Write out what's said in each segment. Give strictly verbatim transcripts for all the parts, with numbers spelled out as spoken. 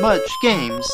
Mutch Games.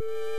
You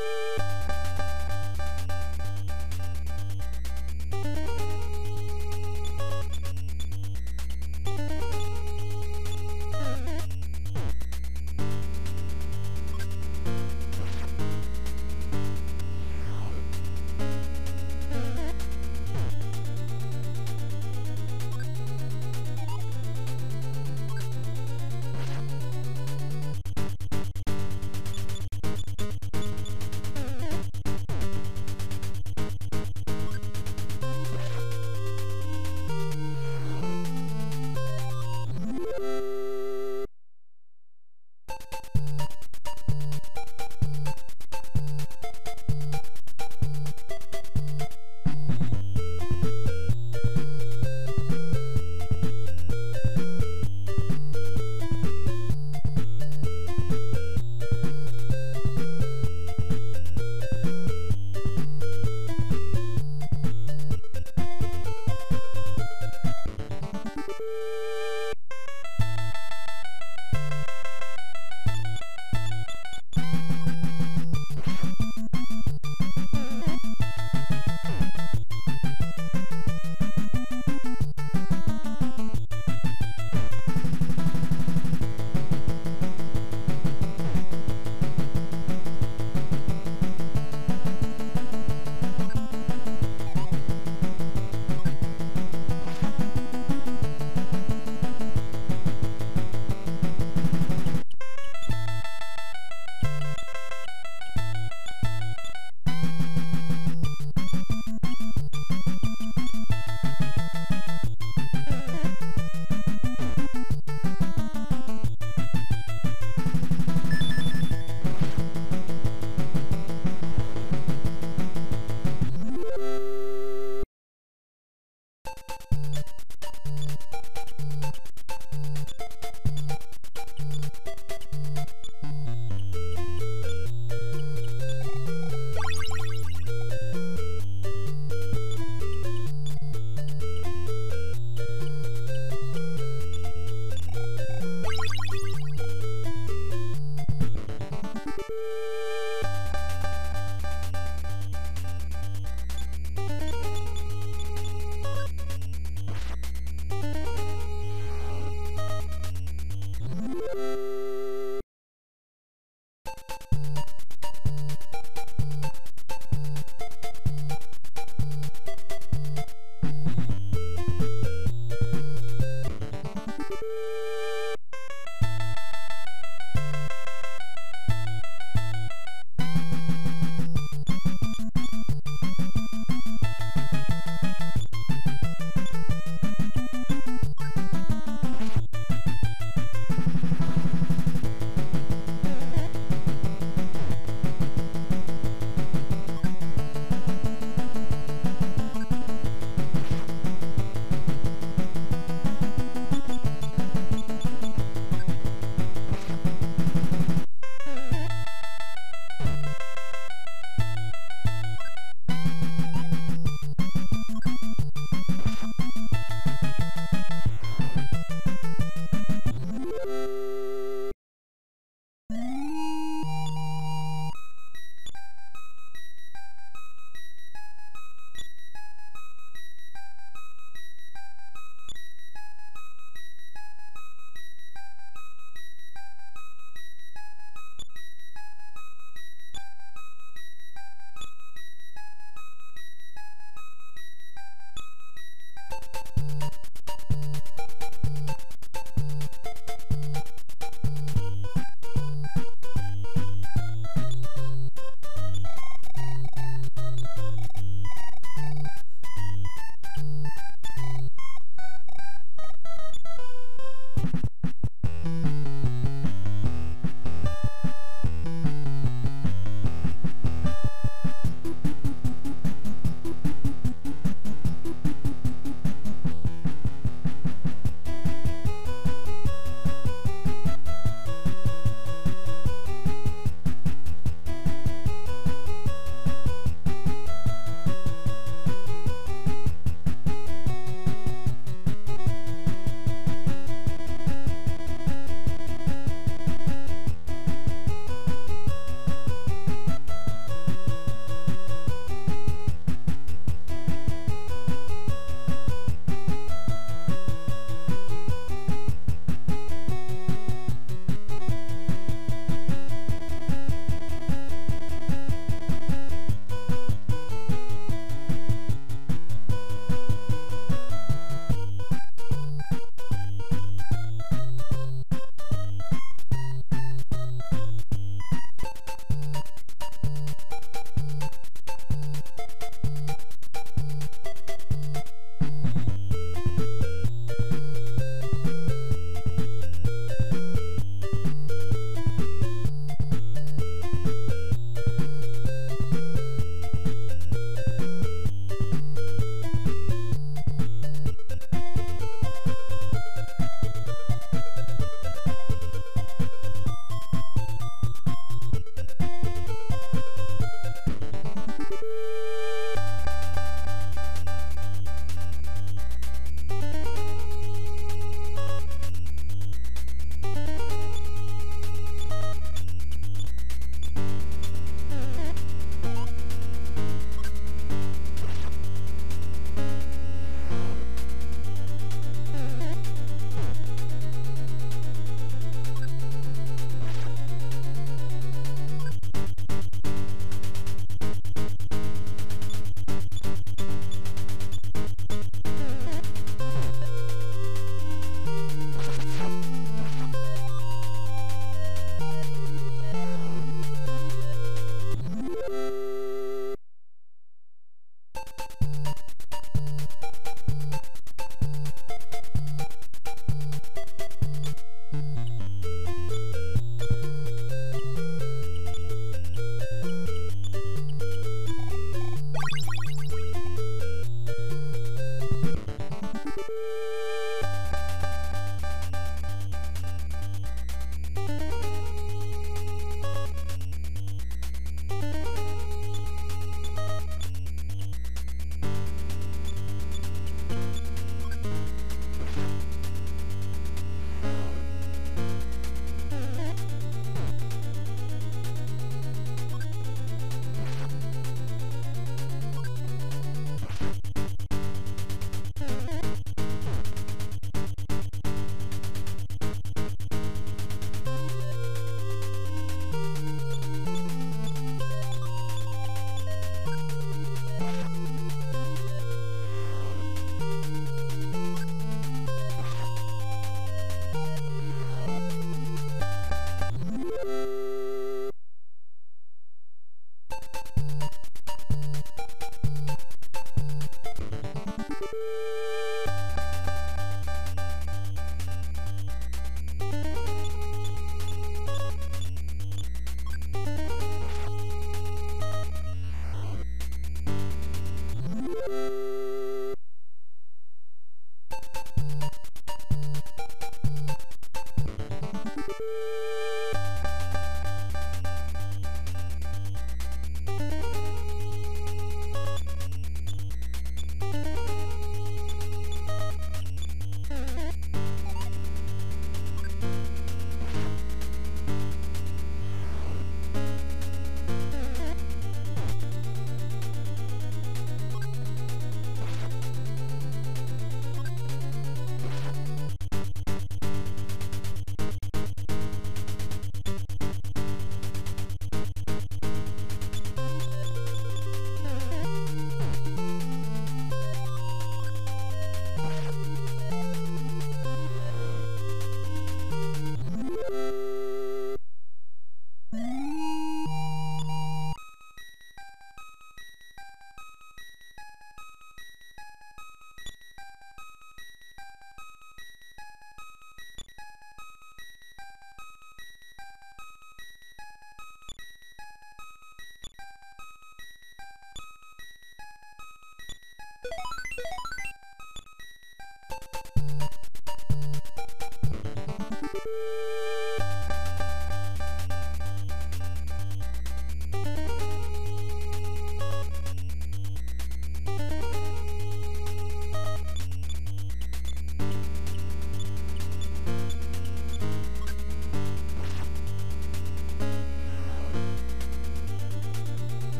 You